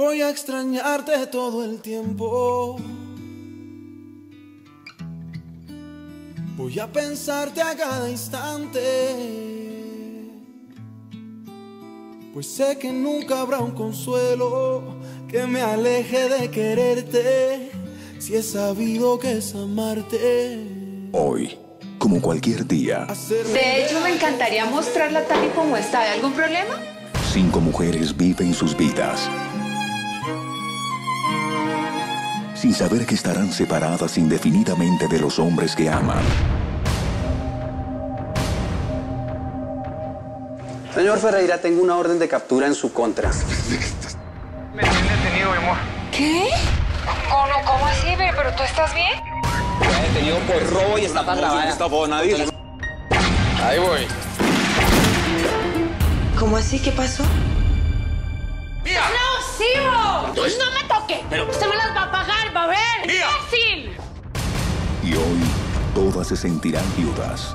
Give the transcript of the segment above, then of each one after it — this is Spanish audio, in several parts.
Voy a extrañarte todo el tiempo. Voy a pensarte a cada instante, pues sé que nunca habrá un consuelo que me aleje de quererte, si he sabido que es amarte. Hoy, como cualquier día. De hecho, me encantaría mostrarla tal y como está. ¿Hay algún problema? 5 mujeres viven sus vidas sin saber que estarán separadas indefinidamente de los hombres que aman. Señor Ferreira, tengo una orden de captura en su contra. Me tienen detenido, mi amor. ¿Qué? ¿Cómo así, bebé? ¿Pero tú estás bien? Me ha detenido por robo y estafa grabada. Estafó nadie. Ahí voy. ¿Cómo así? ¿Qué pasó? ¡Mía! ¡No, Sibo! ¡No me toques! Pero... ¡Usted me las va a pagar, va a ver! ¡Mía! ¡Fácil! Y hoy, todas se sentirán viudas.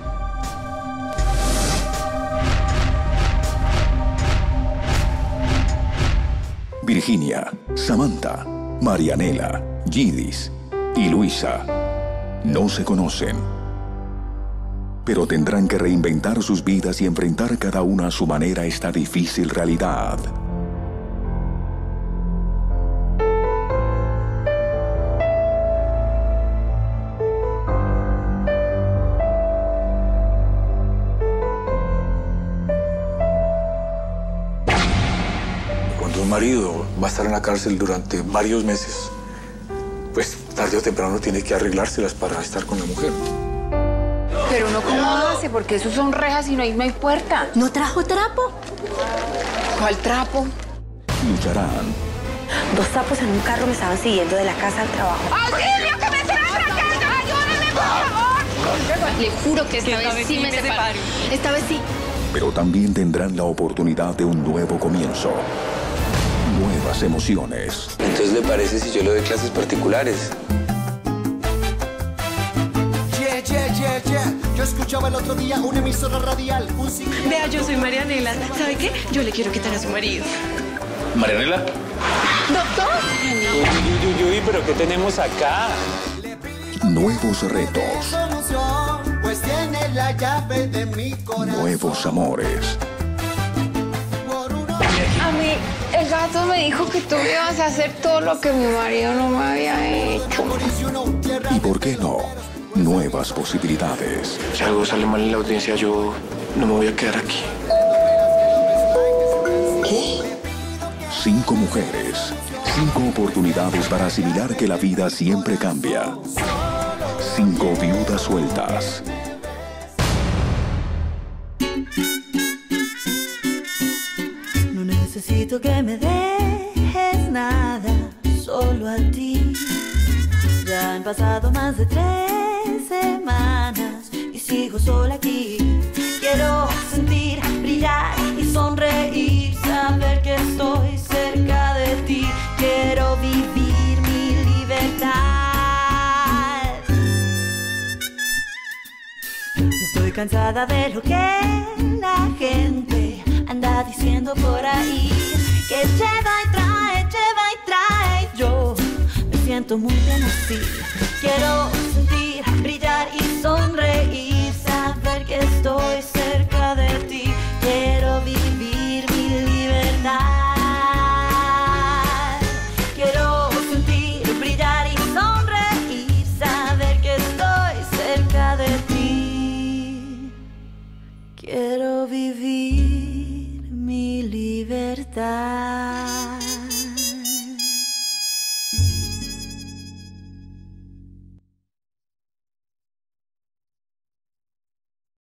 Virginia, Samantha, Marianela, Gidis y Luisa no se conocen, pero tendrán que reinventar sus vidas y enfrentar cada una a su manera esta difícil realidad. Cuando un marido va a estar en la cárcel durante varios meses, pues tarde o temprano tiene que arreglárselas para estar con la mujer. Pero uno cómo hace, porque eso son rejas y no hay puerta. ¿No trajo trapo? ¿Cuál trapo? Lucharán. 2 sapos en un carro me estaban siguiendo de la casa al trabajo. ¡Auxilio, que me están atracando! ¡Ayúdenme, por favor! Le juro que esta vez sí me separo. Esta vez sí. Pero también tendrán la oportunidad de un nuevo comienzo. Nuevas emociones. Entonces, ¿le parece si yo le doy clases particulares? Yo escuchaba el otro día una emisora radial, Vea, yo soy Marianela. ¿Sabe qué? Yo le quiero quitar a su marido. ¿Marianela? ¿Doctor? Uy, ¿pero qué tenemos acá? Nuevos retos. Pues tiene la llave de mi corazón. Nuevos amores. A mí, el gato me dijo que tú me ibas a hacer todo lo que mi marido no me había hecho. ¿Y por qué no? Nuevas posibilidades. Si algo sale mal en la audiencia, yo no me voy a quedar aquí. ¿Qué? 5 mujeres, 5 oportunidades para asimilar que la vida siempre cambia. 5 viudas sueltas. No necesito que me dejes nada, solo a ti. Ya han pasado más de 3 semanas y sigo sola aquí. Quiero sentir, brillar y sonreír, saber que estoy cerca de ti. Quiero vivir mi libertad. Estoy cansada de lo que la gente anda diciendo por ahí, que lleva y trae, lleva y trae. Yo me siento muy bien así. Quiero sentir, brillar y sonreír.